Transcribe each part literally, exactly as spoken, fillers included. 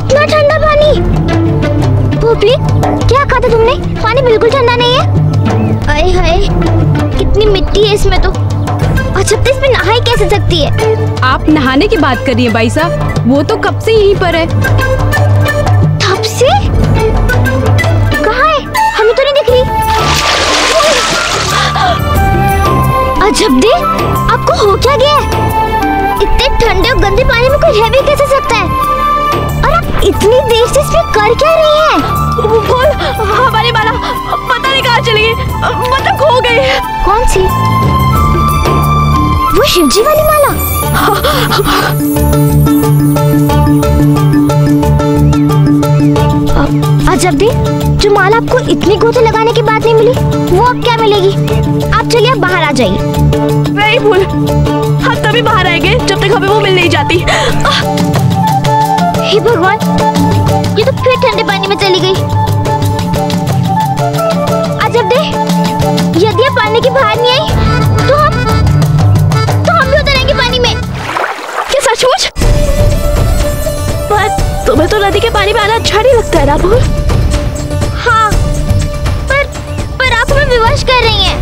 कितना ठंडा पानी। पोपली क्या कहा था तुमने? पानी बिल्कुल ठंडा नहीं है। अरे हाय कितनी मिट्टी है इसमें तो। अच्छा तो इसमें नहाई कैसे सकती है? आप नहाने की बात कर रही है भाई साहब, वो तो कब से यहीं पर है। तब से? कहाँ है? हमें तो नहीं दिख रही। अजब दे, आपको हो क्या गया है? इतने ठंडे और गंदे पानी में कोई रह भी कैसे सकता है? और आप इतनी देर से इसमें कर क्या रही हैं? कौन? हमारी माला पता नहीं कहाँ चली गई, मतलब खो गई। कौन सी? वो शिवजी वाली माला। अजब भी, जो माला आपको इतनी गोते लगाने के बाद नहीं मिली वो अब क्या मिलेगी? आप चलिए आप बाहर आ जाइए। नहीं भूल, हम तभी बाहर आएंगे जब तक हमें वो मिल नहीं जाती। हे भगवान, ये तो फिर ठंडे पानी में चली गई। अजब दे, यदि आप पानी के बाहर नहीं आई तो हम तो हम भी उतरेंगे पानी में। क्या सचमुच? पर तुम्हें तो नदी के पानी में आना अच्छा नहीं लगता है ना भूल? हाँ, पर पर आप हमें विवश कर रही हैं।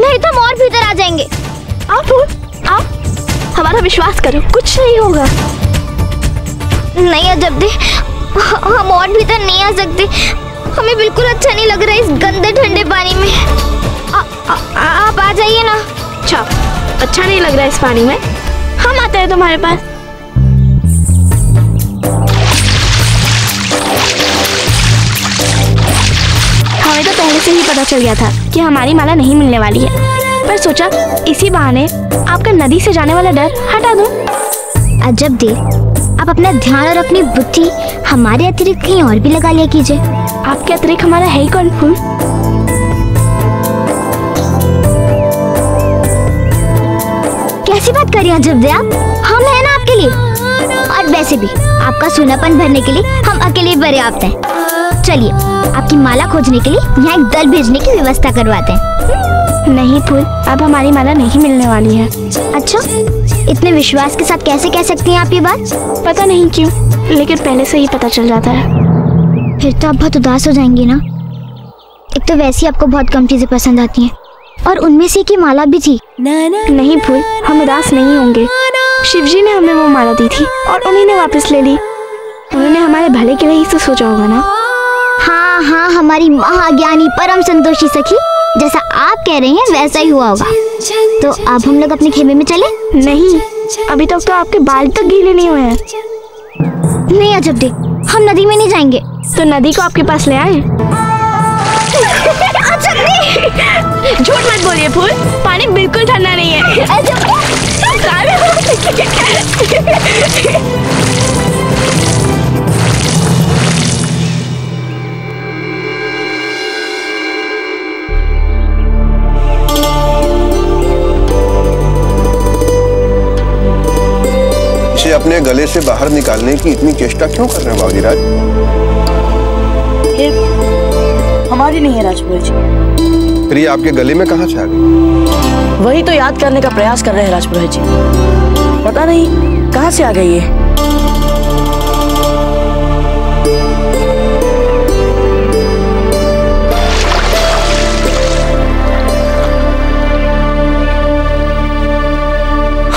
नहीं तो हम और भीतर आ जाएंगे। आओ भूल आओ, हमारा विश्वास करो कुछ नहीं होगा। नहीं अजब दे, हम और भीतर नहीं आ सकते। हमें बिल्कुल अच्छा नहीं लग रहा है इस गंदे ठंडे पानी में। आ, आ, आ, आप आ जाइए ना। अच्छा अच्छा नहीं लग रहा है इस पानी में, हम आते हैं तुम्हारे पास। तो पहले से ही पता चल गया था कि हमारी माला नहीं मिलने वाली है, पर सोचा इसी बहाने आपका नदी से जाने वाला डर हटा दूं। अजब दे, आप अपना ध्यान और अपनी बुद्धि हमारे अतिरिक्त कहीं और भी लगा लिया कीजिए। आपके अतिरिक्त हमारा है ही कौन फूल? कैसी बात करिए अजब दे, आप हम हैं ना आपके लिए, और वैसे भी आपका सूनापन भरने के लिए हम अकेले पर्याप्त हैं। चलिए आपकी माला खोजने के लिए यहाँ एक दल भेजने की व्यवस्था करवाते हैं। नहीं फूल, अब हमारी माला नहीं मिलने वाली है। अच्छा, इतने विश्वास के साथ कैसे कह सकती हैं आप ये बात? पता नहीं क्यों, लेकिन पहले से ही पता चल जाता है। फिर तो आप बहुत उदास हो जाएंगी ना। एक तो वैसे ही आपको बहुत कम चीजें पसंद आती हैं, और उनमें से की माला भी थी। नहीं फूल, हम उदास नहीं होंगे। शिवजी ने हमें वो माला दी थी और उन्हीं ने वापस ले ली। उन्होंने हमारे भले के लिए ही तो सोचा होगा ना। हाँ हाँ, हमारी महाज्ञानी परम संतोषी सखी, जैसा आप कह रहे हैं वैसा ही हुआ होगा। तो अब हम लोग अपने खेमे में चले? नहीं, अभी तक तो, तो आपके बाल तक गीले नहीं हुए हैं। नहीं अजब दे, हम नदी में नहीं जाएंगे। तो नदी को आपके पास ले आए? अजब दे, झूठ मत बोलिए फूल, पानी बिल्कुल ठंडा नहीं है। अजब अपने गले से बाहर निकालने की इतनी चेष्टा क्यों कर रहे हैं बागीराज? हमारी नहीं है राजपुरोहित जी। फिर ये आपके गले में कहाँ से आ गई? वही तो याद करने का प्रयास कर रहे हैं राजपुरोहित जी, पता नहीं कहाँ से आ गई ये।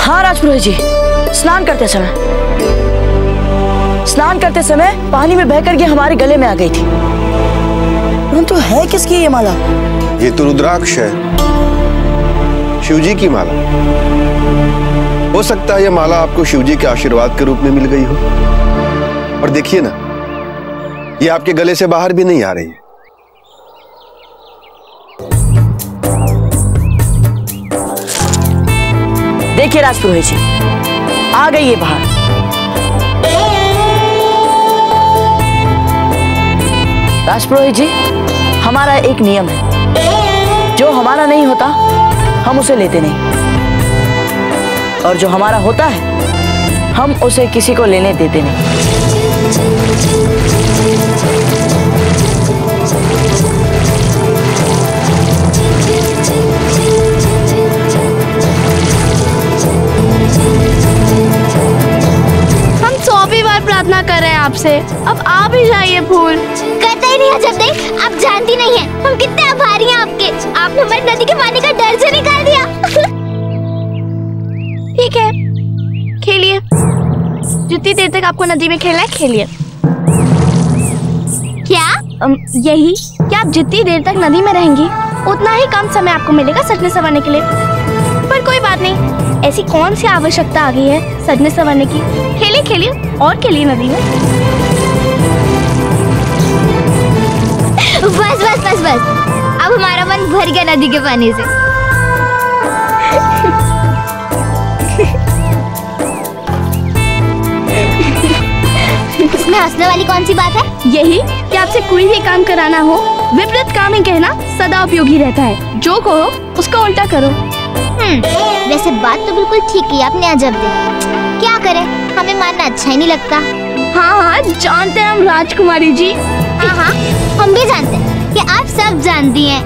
हाँ राजपुरोहित जी, स्नान करते समय स्नान करते समय पानी में बहकर ये हमारे गले में आ गई थी। परंतु है किसकी ये माला? ये तो रुद्राक्ष है, शिवजी की माला। हो सकता है ये माला आपको शिवजी के आशीर्वाद के रूप में मिल गई हो। और देखिए ना, ये आपके गले से बाहर भी नहीं आ रही है। देखिए राजपुरोहित जी, आ गई है बाहर। राजपुरोहित जी, हमारा एक नियम है, जो हमारा नहीं होता हम उसे लेते नहीं। और जो हमारा होता है हम उसे किसी को लेने देते नहीं। प्रार्थना कर रहे हैं आपसे, अब आप ही जाइए। फूल करता ही नहीं है जब तक आप जानती नहीं है हम कितने आभारी हैं आपके। आपने हमारी नदी के पानी का डर से निकाल दिया। ठीक है, खेलिए जितनी देर तक आपको नदी में खेलना है, खेलिए। क्या अम, यही क्या आप जितनी देर तक नदी में रहेंगी उतना ही कम समय आपको मिलेगा सजने संवरने के लिए। पर कोई बात नहीं, ऐसी कौन सी आवश्यकता आ गई है सजने संवरने की। खेले खेलिए और खेलिए नदी में। बस बस बस बस अब हमारा मन भर गया नदी के पानी से। इसमें हंसने वाली कौन सी बात है? यही कि आपसे कोई भी काम कराना हो विपरीत काम ही कहना सदा उपयोगी रहता है। जो कहो उसका उल्टा करो। वैसे बात तो बिल्कुल ठीक है आपने। अजब दे, क्या करें, हमें मानना अच्छा ही नहीं लगता। हाँ हाँ जानते हैं हम राजकुमारी जी। हाँ हाँ हम भी जानते हैं कि आप सब जानती हैं।